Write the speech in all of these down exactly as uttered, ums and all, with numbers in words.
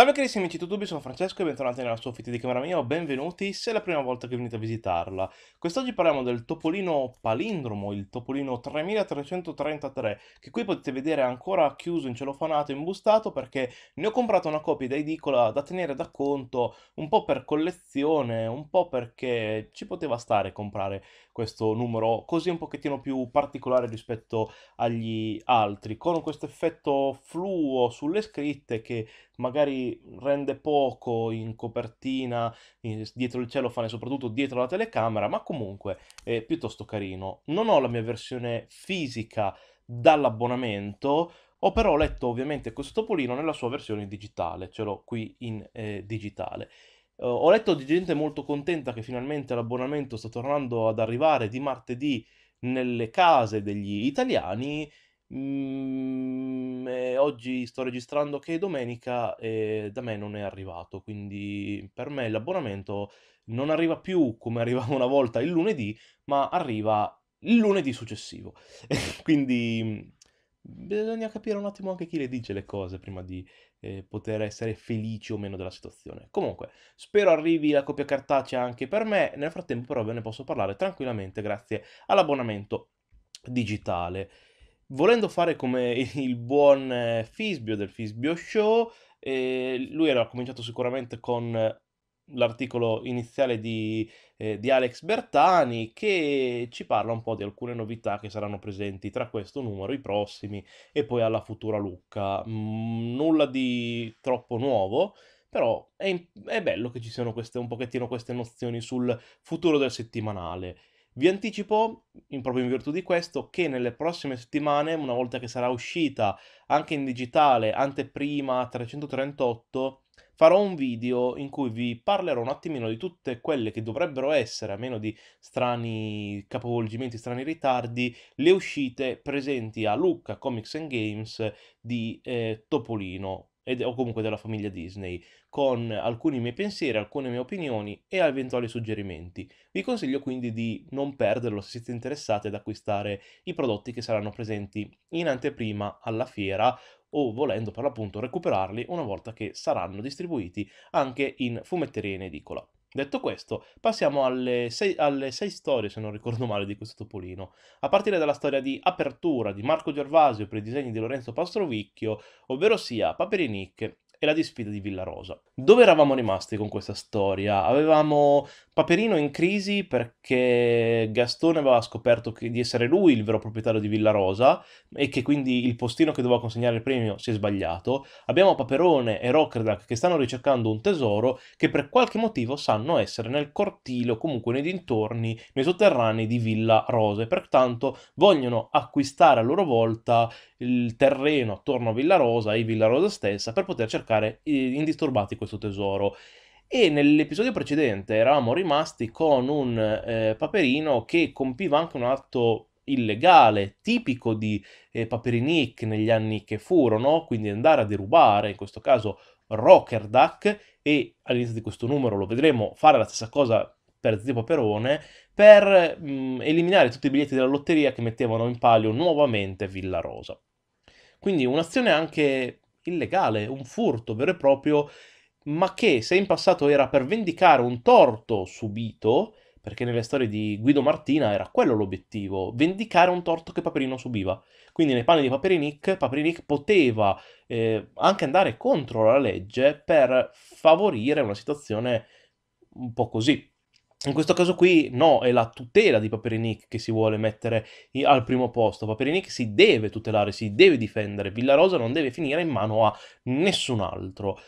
Salve carissimi amici tutti, sono Francesco e bentornati nella Soffitta di camera mia, o benvenuti se è la prima volta che venite a visitarla. Quest'oggi parliamo del Topolino palindromo, il Topolino tremilatrecentotrentatré, che qui potete vedere ancora chiuso, incelofanato, imbustato, perché ne ho comprato una copia da edicola da tenere da conto, un po' per collezione, un po' perché ci poteva stare comprare questo numero così un pochettino più particolare rispetto agli altri, con questo effetto fluo sulle scritte che magari rende poco in copertina, in, dietro il celofane, soprattutto dietro la telecamera, ma comunque è piuttosto carino. Non ho la mia versione fisica dall'abbonamento, ho però letto ovviamente questo Topolino nella sua versione digitale, ce l'ho qui in eh, digitale. Uh, ho letto di gente molto contenta che finalmente l'abbonamento sta tornando ad arrivare di martedì nelle case degli italiani. Mm, e oggi sto registrando che è domenica e da me non è arrivato, quindi per me l'abbonamento non arriva più come arrivava una volta il lunedì, ma arriva il lunedì successivo quindi bisogna capire un attimo anche chi le dice le cose prima di eh, poter essere felici o meno della situazione. Comunque spero arrivi la copia cartacea anche per me, nel frattempo però ve ne posso parlare tranquillamente grazie all'abbonamento digitale. Volendo fare come il buon Fisbio del Fisbio Show, eh, lui era cominciato sicuramente con l'articolo iniziale di, eh, di Alex Bertani, che ci parla un po' di alcune novità che saranno presenti tra questo numero, i prossimi e poi alla futura Lucca. Mm, nulla di troppo nuovo, però è, è bello che ci siano queste, un pochettino queste nozioni sul futuro del settimanale. Vi anticipo, in proprio in virtù di questo, che nelle prossime settimane, una volta che sarà uscita anche in digitale anteprima trecentotrentotto, farò un video in cui vi parlerò un attimino di tutte quelle che dovrebbero essere, a meno di strani capovolgimenti, strani ritardi, le uscite presenti a Lucca Comics and Games di eh, Topolino, ed, o comunque della famiglia Disney, con alcuni miei pensieri, alcune mie opinioni e eventuali suggerimenti. Vi consiglio quindi di non perderlo se siete interessati ad acquistare i prodotti che saranno presenti in anteprima alla fiera, o volendo per l'appunto recuperarli una volta che saranno distribuiti anche in fumetteria in edicola. Detto questo, passiamo alle sei, alle sei storie, se non ricordo male, di questo Topolino. A partire dalla storia di apertura di Marco Gervasio per i disegni di Lorenzo Pastrovicchio, ovvero sia Paperinik e la disfida di Villa Rosa. Dove eravamo rimasti con questa storia? Avevamo Paperino in crisi perché Gastone aveva scoperto che, di essere lui il vero proprietario di Villa Rosa e che quindi il postino che doveva consegnare il premio si è sbagliato. Abbiamo Paperone e Rockerdack che stanno ricercando un tesoro che per qualche motivo sanno essere nel cortile o comunque nei dintorni, nei sotterranei di Villa Rosa, e pertanto vogliono acquistare a loro volta il terreno attorno a Villa Rosa e Villa Rosa stessa per poter cercare indisturbati questo tesoro. E nell'episodio precedente eravamo rimasti con un eh, Paperino che compiva anche un atto illegale, tipico di eh, Paperinik negli anni che furono, quindi andare a derubare, in questo caso, Rockerdack, e all'inizio di questo numero lo vedremo fare la stessa cosa per Zio Paperone, per mh, eliminare tutti i biglietti della lotteria che mettevano in palio nuovamente Villa Rosa. Quindi un'azione anche illegale, un furto vero e proprio, ma che se in passato era per vendicare un torto subito, perché nelle storie di Guido Martina era quello l'obiettivo, vendicare un torto che Paperino subiva. Quindi nei panni di Paperinik, Paperinik poteva eh, anche andare contro la legge per favorire una situazione un po' così. In questo caso qui no, è la tutela di Paperinik che si vuole mettere al primo posto. Paperinik si deve tutelare, si deve difendere, Villa Rosa non deve finire in mano a nessun altro.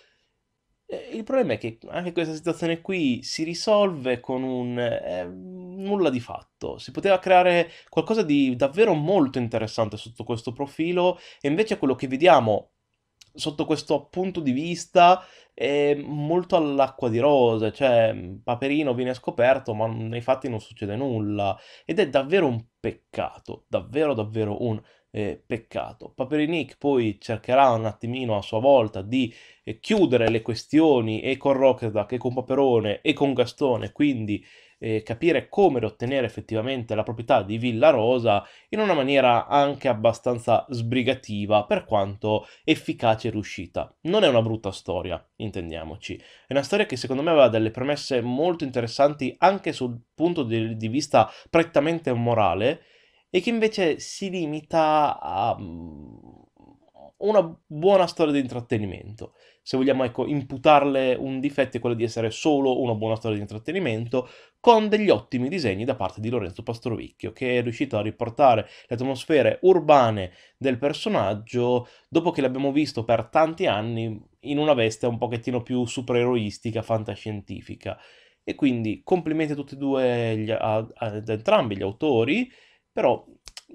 Il problema è che anche questa situazione qui si risolve con un eh, nulla di fatto. Si poteva creare qualcosa di davvero molto interessante sotto questo profilo, e invece quello che vediamo sotto questo punto di vista è molto all'acqua di rose, cioè Paperino viene scoperto ma nei fatti non succede nulla, ed è davvero un peccato, davvero davvero un Eh, peccato. Paperinik poi cercherà un attimino a sua volta di eh, chiudere le questioni e con Rockerdack e con Paperone e con Gastone, quindi eh, capire come ottenere effettivamente la proprietà di Villa Rosa in una maniera anche abbastanza sbrigativa, per quanto efficace e riuscita. Non è una brutta storia, intendiamoci. È una storia che secondo me aveva delle premesse molto interessanti anche sul punto di, di vista prettamente morale, e che invece si limita a una buona storia di intrattenimento. Se vogliamo, ecco, imputarle un difetto, è quello di essere solo una buona storia di intrattenimento, con degli ottimi disegni da parte di Lorenzo Pastrovicchio, che è riuscito a riportare le atmosfere urbane del personaggio, dopo che l'abbiamo visto per tanti anni in una veste un pochettino più supereroistica, fantascientifica. E quindi complimenti a tutti e due, gli, a, ad entrambi gli autori, però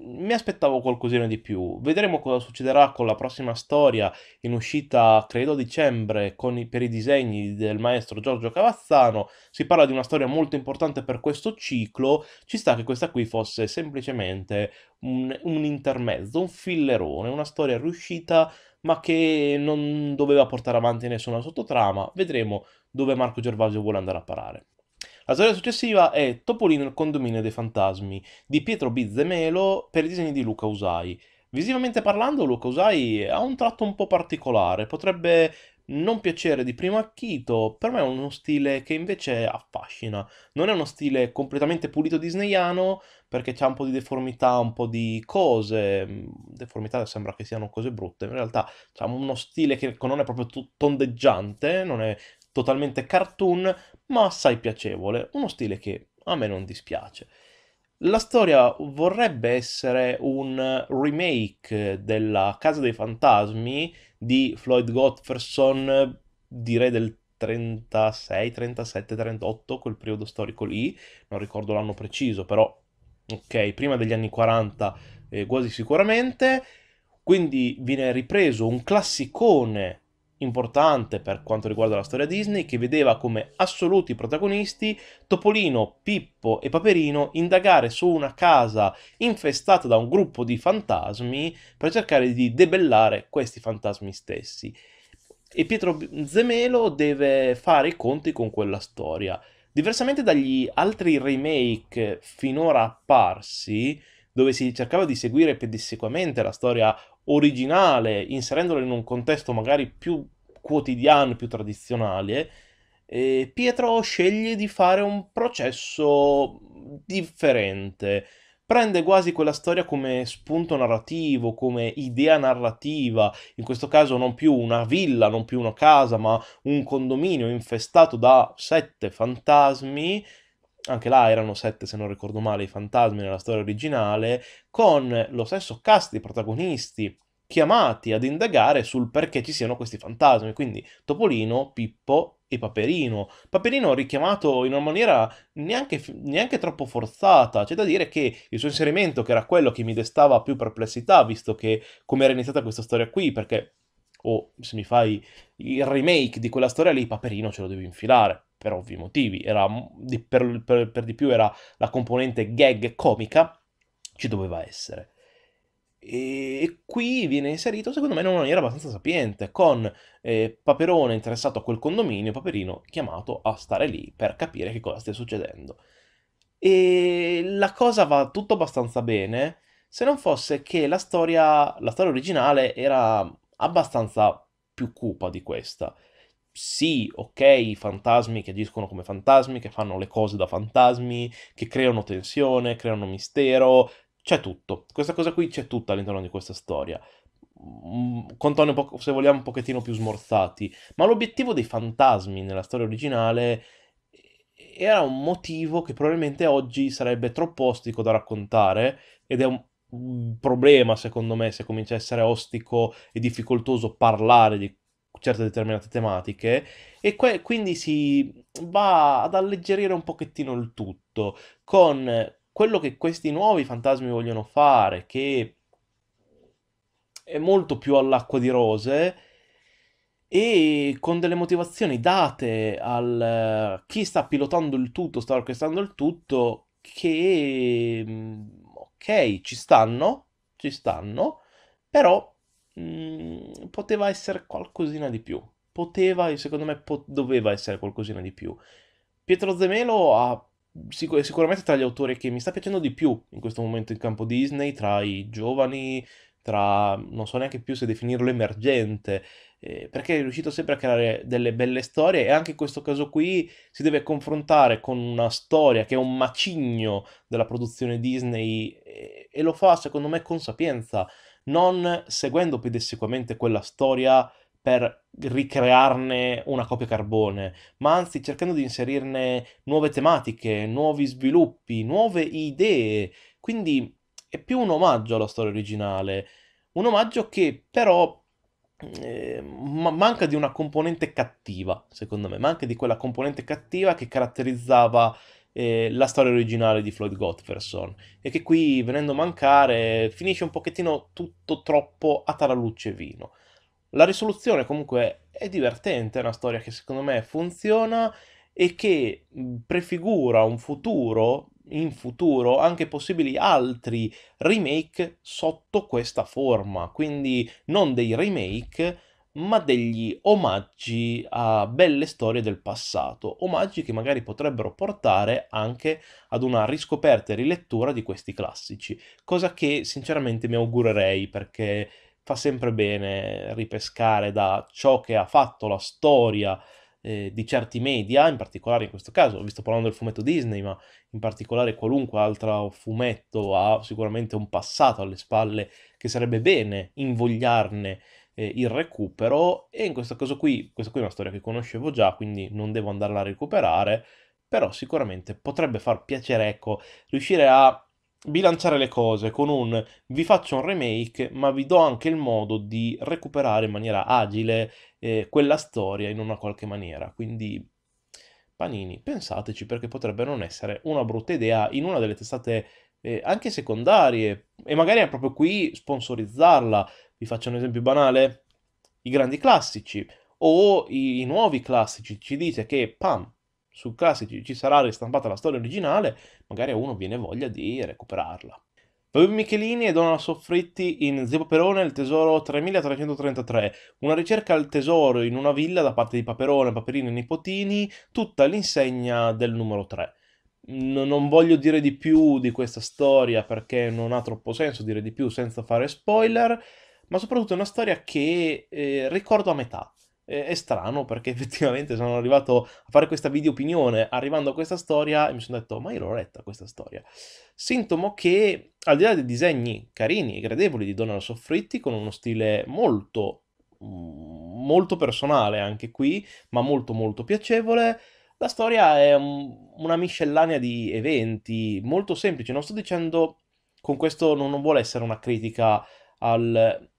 mi aspettavo qualcosina di più. Vedremo cosa succederà con la prossima storia in uscita, credo a dicembre, con i, per i disegni del maestro Giorgio Cavazzano. Si parla di una storia molto importante per questo ciclo, ci sta che questa qui fosse semplicemente un, un intermezzo, un fillerone, una storia riuscita ma che non doveva portare avanti nessuna sottotrama. Vedremo dove Marco Gervasio vuole andare a parare. La storia successiva è Topolino, il condominio dei fantasmi, di Pietro Bizzemelo, per i disegni di Luca Usai. Visivamente parlando, Luca Usai ha un tratto un po' particolare, potrebbe non piacere di primo acchito, per me è uno stile che invece affascina. Non è uno stile completamente pulito disneyano, perché c'è un po' di deformità, un po' di cose, deformità sembra che siano cose brutte, in realtà c'è uno stile che non è proprio tondeggiante, non è totalmente cartoon, ma assai piacevole, uno stile che a me non dispiace. La storia vorrebbe essere un remake della Casa dei Fantasmi di Floyd Gottferson, direi del trentasei, trentasette, trentotto, quel periodo storico lì, non ricordo l'anno preciso, però ok, prima degli anni quaranta eh, quasi sicuramente. Quindi viene ripreso un classicone importante per quanto riguarda la storia Disney, che vedeva come assoluti protagonisti Topolino, Pippo e Paperino indagare su una casa infestata da un gruppo di fantasmi per cercare di debellare questi fantasmi stessi. E Pietro Zemelo deve fare i conti con quella storia. Diversamente dagli altri remake finora apparsi, dove si cercava di seguire pedissequamente la storia originale, inserendola in un contesto magari più quotidiano, più tradizionale, eh, Pietro sceglie di fare un processo differente. Prende quasi quella storia come spunto narrativo, come idea narrativa, in questo caso non più una villa, non più una casa, ma un condominio infestato da sette fantasmi. Anche là erano sette, se non ricordo male, i fantasmi nella storia originale, con lo stesso cast di protagonisti chiamati ad indagare sul perché ci siano questi fantasmi, quindi Topolino, Pippo e Paperino. Paperino richiamato in una maniera neanche, neanche troppo forzata, c'è da dire che il suo inserimento, che era quello che mi destava più perplessità, visto che come era iniziata questa storia qui, perché o oh, se mi fai il remake di quella storia lì, Paperino ce lo devi infilare. Per ovvi motivi, era di, per, per, per di più era la componente gag comica, ci doveva essere. E qui viene inserito, secondo me, in una maniera abbastanza sapiente, con eh, Paperone interessato a quel condominio, Paperino chiamato a stare lì per capire che cosa stia succedendo. E la cosa va tutto abbastanza bene, se non fosse che la storia, la storia originale era abbastanza più cupa di questa. Sì, ok, i fantasmi che agiscono come fantasmi, che fanno le cose da fantasmi, che creano tensione, creano mistero, c'è tutto. Questa cosa qui c'è tutta all'interno di questa storia, con toni, se vogliamo, un pochettino più smorzati. Ma l'obiettivo dei fantasmi nella storia originale era un motivo che probabilmente oggi sarebbe troppo ostico da raccontare, ed è un problema, secondo me, se comincia a essere ostico e difficoltoso parlare di certe determinate tematiche, e quindi si va ad alleggerire un pochettino il tutto con quello che questi nuovi fantasmi vogliono fare, che è molto più all'acqua di rose, e con delle motivazioni date al chi sta pilotando il tutto, sta orchestrando il tutto, che ok, ci stanno, ci stanno, però poteva essere qualcosina di più, poteva, secondo me, po doveva essere qualcosina di più. Pietro Zemelo ha sicur- sicuramente tra gli autori che mi sta piacendo di più in questo momento in campo Disney, tra i giovani, tra, non so neanche più se definirlo emergente, eh, perché è riuscito sempre a creare delle belle storie, e anche in questo caso qui si deve confrontare con una storia che è un macigno della produzione Disney, e, e lo fa secondo me con sapienza, non seguendo pedissequamente quella storia per ricrearne una copia carbone, ma anzi cercando di inserirne nuove tematiche, nuovi sviluppi, nuove idee, quindi è più un omaggio alla storia originale, un omaggio che però eh, manca di una componente cattiva, secondo me, manca di quella componente cattiva che caratterizzava eh, la storia originale di Floyd Gottferson, e che qui, venendo a mancare, finisce un pochettino tutto troppo a tarallucce e vino. La risoluzione comunque è divertente, è una storia che secondo me funziona e che prefigura un futuro, in futuro, anche possibili altri remake sotto questa forma, quindi non dei remake ma degli omaggi a belle storie del passato, omaggi che magari potrebbero portare anche ad una riscoperta e rilettura di questi classici, cosa che sinceramente mi augurerei, perché fa sempre bene ripescare da ciò che ha fatto la storia Eh, di certi media, in particolare in questo caso, vi sto parlando del fumetto Disney, ma in particolare qualunque altro fumetto ha sicuramente un passato alle spalle che sarebbe bene invogliarne eh, il recupero, e in questo caso qui, questa qui è una storia che conoscevo già, quindi non devo andarla a recuperare, però sicuramente potrebbe far piacere, ecco, riuscire a bilanciare le cose con un vi faccio un remake ma vi do anche il modo di recuperare in maniera agile eh, quella storia in una qualche maniera. Quindi Panini, pensateci, perché potrebbe non essere una brutta idea in una delle testate eh, anche secondarie, e magari è proprio qui sponsorizzarla. Vi faccio un esempio banale: i grandi classici o i, i nuovi classici. Ci dite che pam, su classici ci sarà ristampata la storia originale, magari a uno viene voglia di recuperarla. Paolo Michelini e Donna Soffritti in Zio Paperone, il tesoro tremilatrecentotrentatré, una ricerca al tesoro in una villa da parte di Paperone, Paperino e nipotini, tutta l'insegna del numero tre. N- non voglio dire di più di questa storia, perché non ha troppo senso dire di più senza fare spoiler, ma soprattutto è una storia che eh, ricordo a metà. È strano, perché effettivamente sono arrivato a fare questa video opinione arrivando a questa storia e mi sono detto ma io l'ho letta questa storia. Sintomo che, al di là dei disegni carini e gradevoli di Donna Soffritti, con uno stile molto molto personale anche qui, ma molto molto piacevole, la storia è un, una miscellanea di eventi molto semplici. Non sto dicendo, con questo non, non vuole essere una critica al...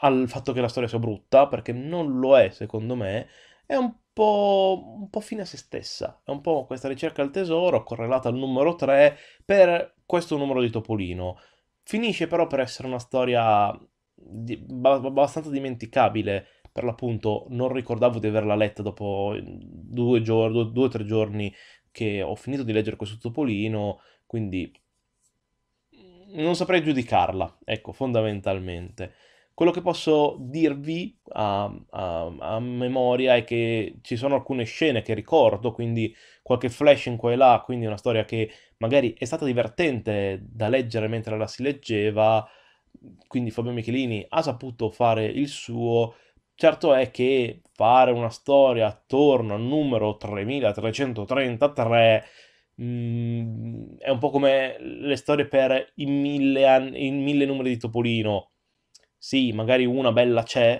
al fatto che la storia sia brutta, perché non lo è, secondo me, è un po', un po' fine a se stessa, è un po' questa ricerca al tesoro correlata al numero tre per questo numero di Topolino. Finisce però per essere una storia di, abbastanza dimenticabile, per l'appunto non ricordavo di averla letta dopo due giorni, due o tre giorni che ho finito di leggere questo Topolino, quindi non saprei giudicarla, ecco, fondamentalmente. Quello che posso dirvi a, a, a memoria è che ci sono alcune scene che ricordo, quindi qualche flash in qua e là, quindi una storia che magari è stata divertente da leggere mentre la si leggeva, quindi Fabio Michelini ha saputo fare il suo. Certo è che fare una storia attorno al numero tremilatrecentotrentatré mh, è un po' come le storie per i mille, anni, i mille numeri di Topolino. Sì, magari una bella c'è,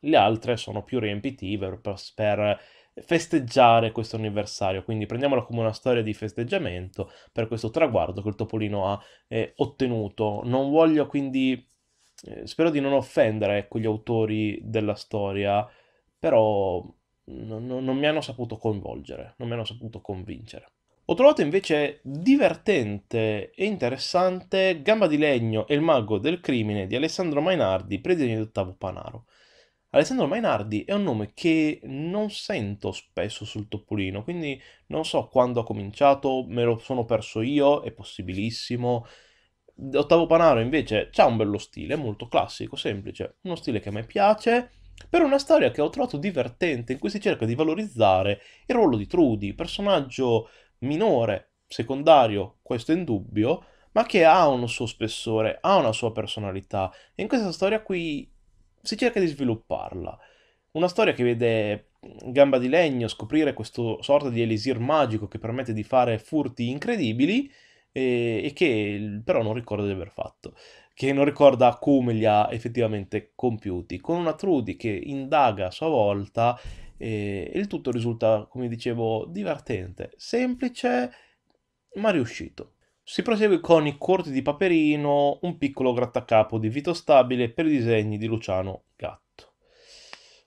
le altre sono più riempitive per, per festeggiare questo anniversario, quindi prendiamola come una storia di festeggiamento per questo traguardo che il Topolino ha eh, ottenuto. Non voglio quindi, eh, spero di non offendere quegli autori della storia, però non, non mi hanno saputo coinvolgere, non mi hanno saputo convincere. Ho trovato invece divertente e interessante Gamba di Legno e il Mago del Crimine di Alessandro Mainardi, predegno di Ottavo Panaro. Alessandro Mainardi è un nome che non sento spesso sul Topolino, quindi non so quando ha cominciato, me lo sono perso io, è possibilissimo. Ottavo Panaro invece ha un bello stile, molto classico, semplice, uno stile che a me piace, per una storia che ho trovato divertente, in cui si cerca di valorizzare il ruolo di Trudy, personaggio minore, secondario, questo è indubbio, ma che ha un suo spessore, ha una sua personalità, e in questa storia qui si cerca di svilupparla. Una storia che vede Gamba di Legno scoprire questo sorta di elisir magico che permette di fare furti incredibili e, e che però non ricorda di aver fatto, che non ricorda come li ha effettivamente compiuti, con una Trudy che indaga a sua volta, e il tutto risulta, come dicevo, divertente, semplice ma riuscito. Si prosegue con I corti di Paperino, un piccolo grattacapo di Vito Stabile per i disegni di Luciano Gatto.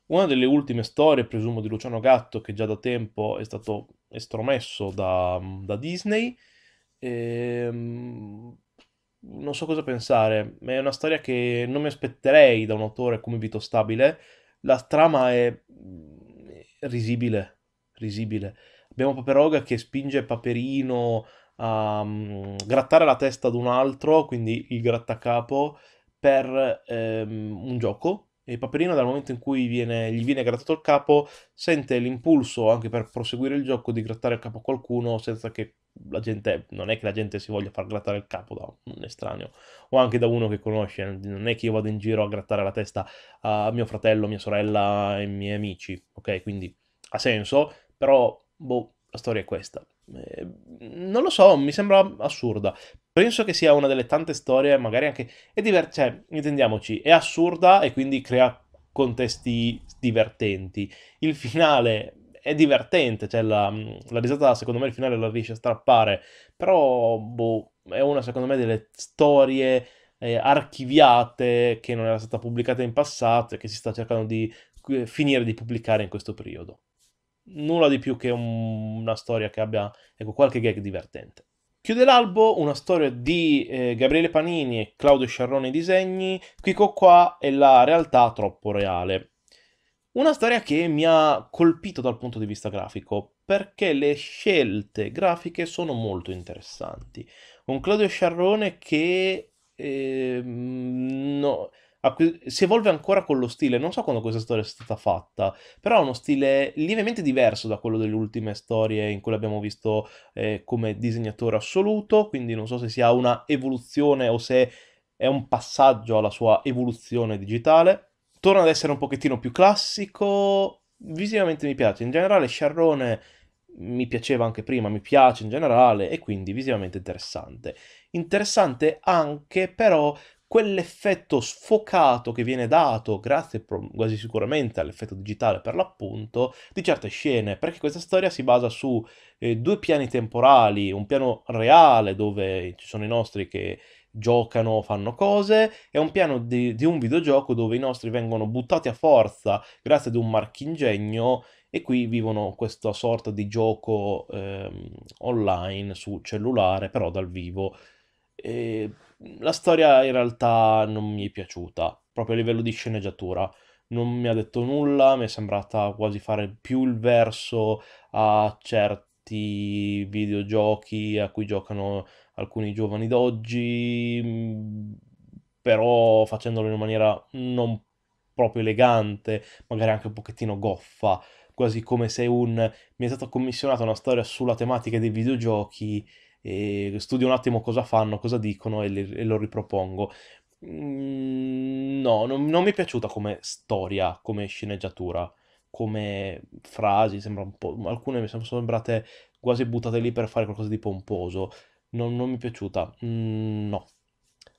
Una delle ultime storie, presumo, di Luciano Gatto, che già da tempo è stato estromesso da, da Disney. Ehm... Non so cosa pensare, è una storia che non mi aspetterei da un autore come Vito Stabile. La trama è risibile, risibile. Abbiamo Paperoga che spinge Paperino a um, grattare la testa ad un altro, quindi il grattacapo, per um, un gioco. E Paperino, dal momento in cui viene, gli viene grattato il capo, sente l'impulso, anche per proseguire il gioco, di grattare il capo a qualcuno senza che la gente, non è che la gente si voglia far grattare il capo da un estraneo o anche da uno che conosce, non è che io vado in giro a grattare la testa a mio fratello, mia sorella e ai miei amici, ok? Quindi ha senso, però boh, la storia è questa. Eh, non lo so, mi sembra assurda. Penso che sia una delle tante storie, magari anche è diversa, cioè, intendiamoci, è assurda e quindi crea contesti divertenti. Il finale è divertente, cioè la, la risata, secondo me, il finale la riesce a strappare, però boh, è una, secondo me, delle storie eh, archiviate, che non era stata pubblicata in passato e che si sta cercando di eh, finire di pubblicare in questo periodo. Nulla di più che un, una storia che abbia, ecco, qualche gag divertente. Chiude l'albo una storia di eh, Gabriele Panini e Claudio Sciarrone, i disegni. Quico qua è la realtà troppo reale. Una storia che mi ha colpito dal punto di vista grafico, perché le scelte grafiche sono molto interessanti. Un Claudio Sciarrone che eh, no, si evolve ancora con lo stile, non so quando questa storia è stata fatta, però ha uno stile lievemente diverso da quello delle ultime storie in cui l'abbiamo visto eh, come disegnatore assoluto, quindi non so se sia una evoluzione o se è un passaggio alla sua evoluzione digitale. Torna ad essere un pochettino più classico, visivamente mi piace, in generale Sciarrone mi piaceva anche prima, mi piace in generale, e quindi visivamente interessante. Interessante anche però quell'effetto sfocato che viene dato, grazie quasi sicuramente all'effetto digitale per l'appunto, di certe scene, perché questa storia si basa su eh, due piani temporali, un piano reale dove ci sono i nostri che giocano, fanno cose, è un piano di, di un videogioco dove i nostri vengono buttati a forza grazie ad un marchingegno e qui vivono questa sorta di gioco ehm, online su cellulare, però dal vivo. E la storia in realtà non mi è piaciuta, proprio a livello di sceneggiatura. Non mi ha detto nulla, mi è sembrata quasi fare più il verso a certi videogiochi a cui giocano alcuni giovani d'oggi, però facendolo in una maniera non proprio elegante, magari anche un pochettino goffa, quasi come se un mi è stata commissionata una storia sulla tematica dei videogiochi e studio un attimo cosa fanno, cosa dicono e, le, e lo ripropongo. No, non, non mi è piaciuta come storia, come sceneggiatura, come frasi, sembra un po', alcune mi sono sembrate quasi buttate lì per fare qualcosa di pomposo. Non, non mi è piaciuta, mm, no.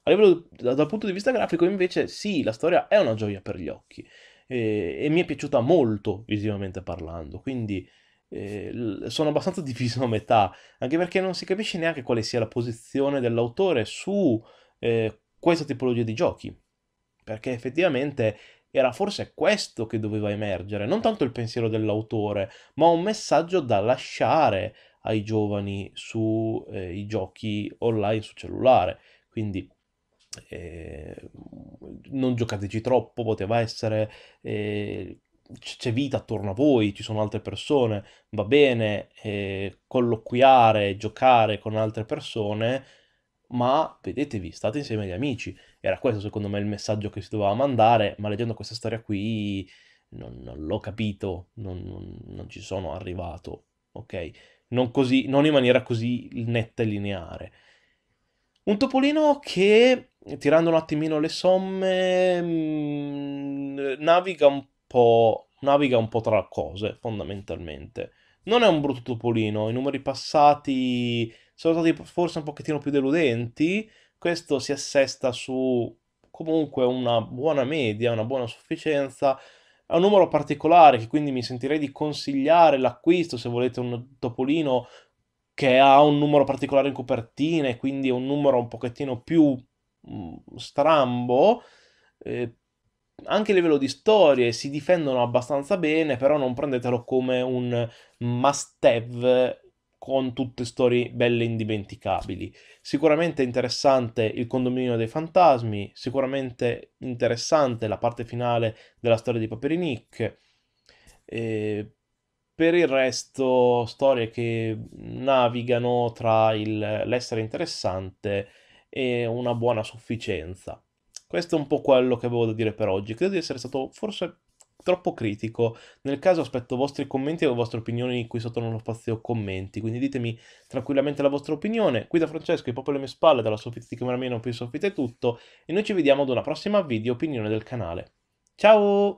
A livello, da, dal punto di vista grafico, invece, sì, la storia è una gioia per gli occhi. Eh, e mi è piaciuta molto, visivamente parlando. Quindi eh, sono abbastanza diviso a metà, anche perché non si capisce neanche quale sia la posizione dell'autore su eh, questa tipologia di giochi. Perché effettivamente era forse questo che doveva emergere. Non tanto il pensiero dell'autore, ma un messaggio da lasciare ai giovani sui eh, giochi online su cellulare, quindi eh, non giocateci troppo, poteva essere eh, c'è vita attorno a voi, ci sono altre persone, va bene eh, colloquiare, giocare con altre persone, ma vedetevi, state insieme agli amici. Era questo secondo me il messaggio che si doveva mandare, ma leggendo questa storia qui non, non l'ho capito, non, non, non ci sono arrivato, ok? non, così, non in maniera così netta e lineare. Un Topolino che, tirando un attimino le somme, mh, naviga un po', naviga un po' tra cose, fondamentalmente. Non è un brutto Topolino, i numeri passati sono stati forse un pochettino più deludenti, questo si assesta su comunque una buona media, una buona sufficienza, è un numero particolare che quindi mi sentirei di consigliare l'acquisto se volete un Topolino che ha un numero particolare in copertina e quindi è un numero un pochettino più mh, strambo, eh, anche a livello di storie si difendono abbastanza bene, però non prendetelo come un must have con tutte storie belle indimenticabili. Sicuramente interessante il Condominio dei fantasmi, sicuramente interessante la parte finale della storia di Paperinik. E per il resto storie che navigano tra l'essere interessante e una buona sufficienza. Questo è un po' quello che avevo da dire per oggi. Credo di essere stato forse troppo critico. Nel caso aspetto vostri commenti e le vostre opinioni qui sotto nello spazio commenti, quindi ditemi tranquillamente la vostra opinione. Qui da Francesco, i popoli alle mie spalle, dalla soffitta di camera mia non più soffitta è tutto, e noi ci vediamo ad una prossima video opinione del canale. Ciao!